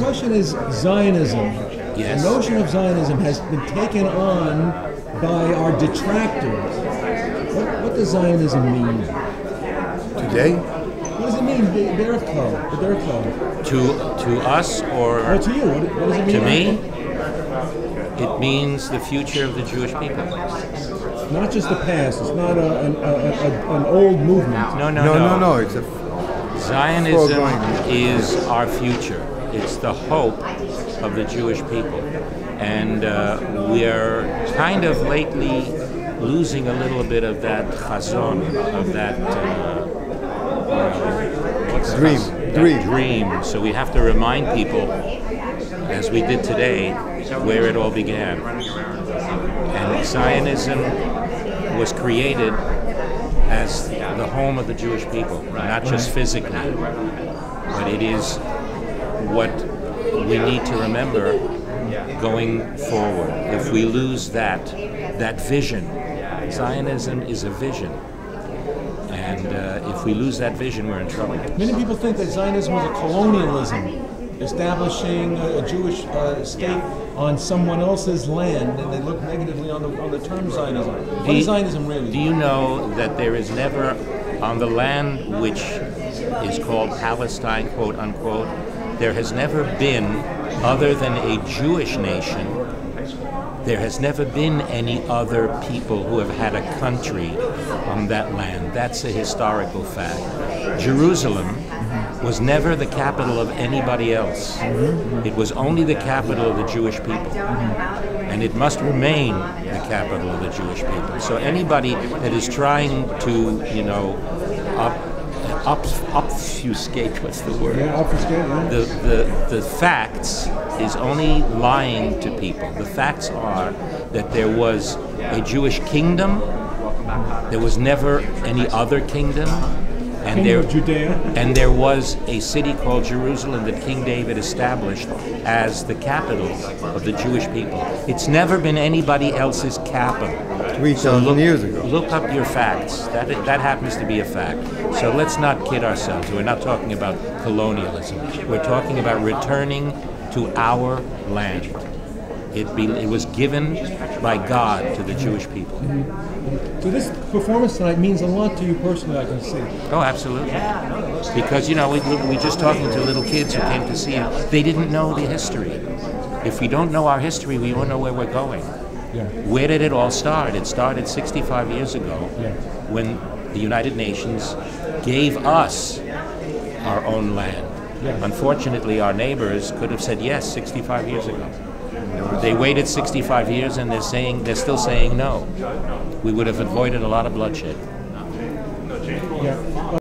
discussion is Zionism. Yes. The notion of Zionism has been taken on by our detractors. What does Zionism mean today? What does it mean? To us or to you? What does it mean? To me, it means the future of the Jewish people. Not just the past. It's not an old movement. No. It's Zionism is our future. It's the hope of the Jewish people, and we're kind of lately losing a little bit of that chazon, of that dream. So we have to remind people, as we did today, where it all began. And Zionism was created as the home of the Jewish people, not just physically, but it is what we need to remember going forward. If we lose that vision, Zionism is a vision, and if we lose that vision, we're in trouble. Many people think that Zionism was a colonialism, establishing a Jewish state on someone else's land, and they look negatively on the term Zionism. What is Zionism really? Do you know that there is never, on the land which is called Palestine, quote unquote, there has never been, other than a Jewish nation, there has never been any other people who have had a country on that land. That's a historical fact. Jerusalem was never the capital of anybody else. It was only the capital of the Jewish people. And it must remain the capital of the Jewish people. So anybody that is trying to, you know, obfuscate, what's the word? Yeah, obfuscate, yeah. The facts is only lying to people. The facts are that there was a Jewish kingdom, there was never any other kingdom, and there was a city called Jerusalem that King David established as the capital of the Jewish people. It's never been anybody else's capital. 3,000 years ago. Look up your facts. That happens to be a fact. So let's not kid ourselves. We're not talking about colonialism. We're talking about returning to our land. It was given by God to the Jewish people. So this performance tonight means a lot to you personally, I can see. Oh, absolutely. Because, you know, we were just talking to little kids who came to see it. They didn't know the history. If we don't know our history, we won't know where we're going. Yeah. Where did it all start? It started 65 years ago when the United Nations gave us our own land. Yeah. Unfortunately, our neighbors could have said yes 65 years ago. They waited 65 years, and they're still saying no. We would have avoided a lot of bloodshed. Yeah.